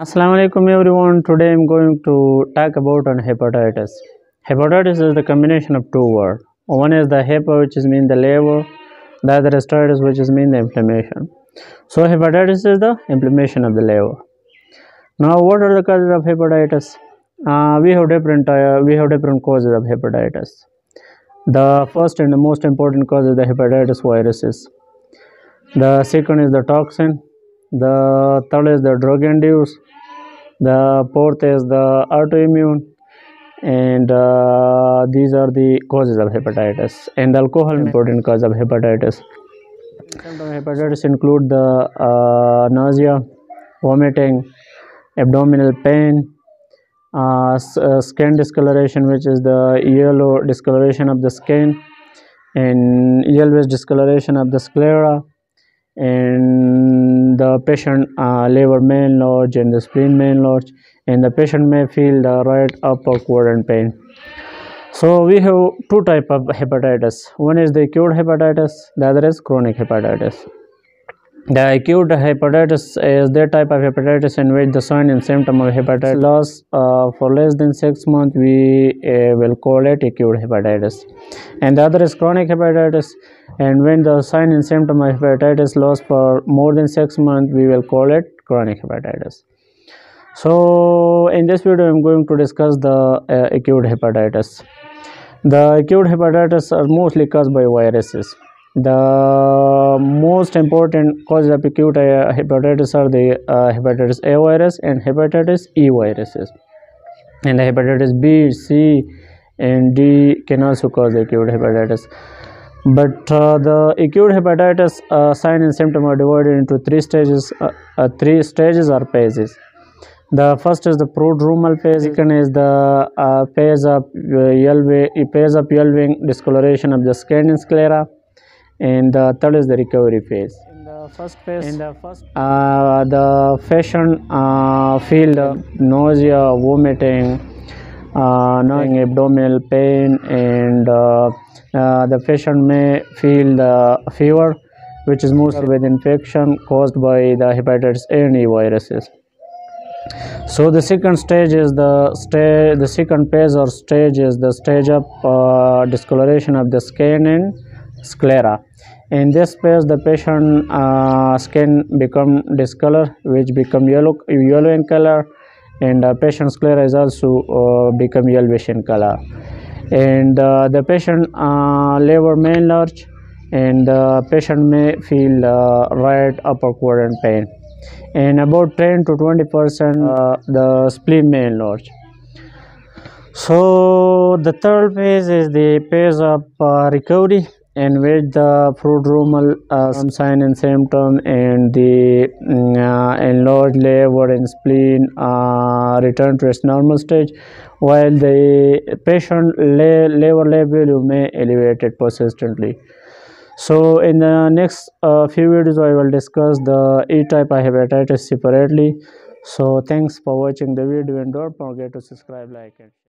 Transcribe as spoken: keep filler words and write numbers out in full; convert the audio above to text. Assalamu alaikum everyone. Today I'm going to talk about on hepatitis. Hepatitis is the combination of two words. One is the hepa, which is mean the liver, the other is titis, which is mean the inflammation. So hepatitis is the inflammation of the liver. Now what are the causes of hepatitis? Uh, we have different uh, we have different causes of hepatitis. The first and the most important cause is the hepatitis viruses. The second is the toxin. The third is the drug induced. The fourth is the autoimmune, and uh, these are the causes of hepatitis. And alcohol important cause of hepatitis. Symptoms of hepatitis include the uh, nausea, vomiting, abdominal pain, uh, skin discoloration, which is the yellow discoloration of the skin, and yellowish discoloration of the sclera, and the patient uh, liver main lodge and the spleen main lodge, and the patient may feel the right upper quadrant pain. So we have two types of hepatitis. One is the acute hepatitis, the other is chronic hepatitis. The acute hepatitis is the type of hepatitis in which the sign and symptom of hepatitis lasts uh, for less than six months. We uh, will call it acute hepatitis. And the other is chronic hepatitis. And when the sign and symptom of hepatitis lasts for more than six months, we will call it chronic hepatitis. So in this video, I'm going to discuss the uh, acute hepatitis. The acute hepatitis are mostly caused by viruses. The most important causes of acute hepatitis are the uh, hepatitis A virus and hepatitis E viruses, and the hepatitis B, C and D can also cause acute hepatitis. But uh, the acute hepatitis uh, sign and symptom are divided into three stages uh, uh, three stages or phases. The first is the prodromal phase. Second is the uh, phase of uh, phase of yellowing discoloration of the skin and sclera. And the third is the recovery phase. In the first phase, in the first, uh, the patient uh, feel the nausea, vomiting, uh, knowing abdominal pain, and uh, uh, the patient may feel the fever, which is mostly with infection caused by the hepatitis A and E viruses. So the second stage is the stage. The second phase or stage is the stage of uh, discoloration of the skin and sclera. In this phase, the patient uh, skin become discolor, which become yellow, yellow in color, and uh, patient sclera is also uh, become yellowish in color. And uh, the patient uh, liver may enlarge, and the patient may feel uh, right upper quadrant pain. And about ten to twenty percent, uh, the spleen may enlarge. So the third phase is the phase of uh, recovery, in which the prodromal uh, sign and symptom and the uh, enlarged liver and spleen uh, return to its normal stage, while the patient liver lab value may elevate it persistently. So in the next uh, few videos, I will discuss the E-type of hepatitis separately. So thanks for watching the video, and don't forget to subscribe, like it.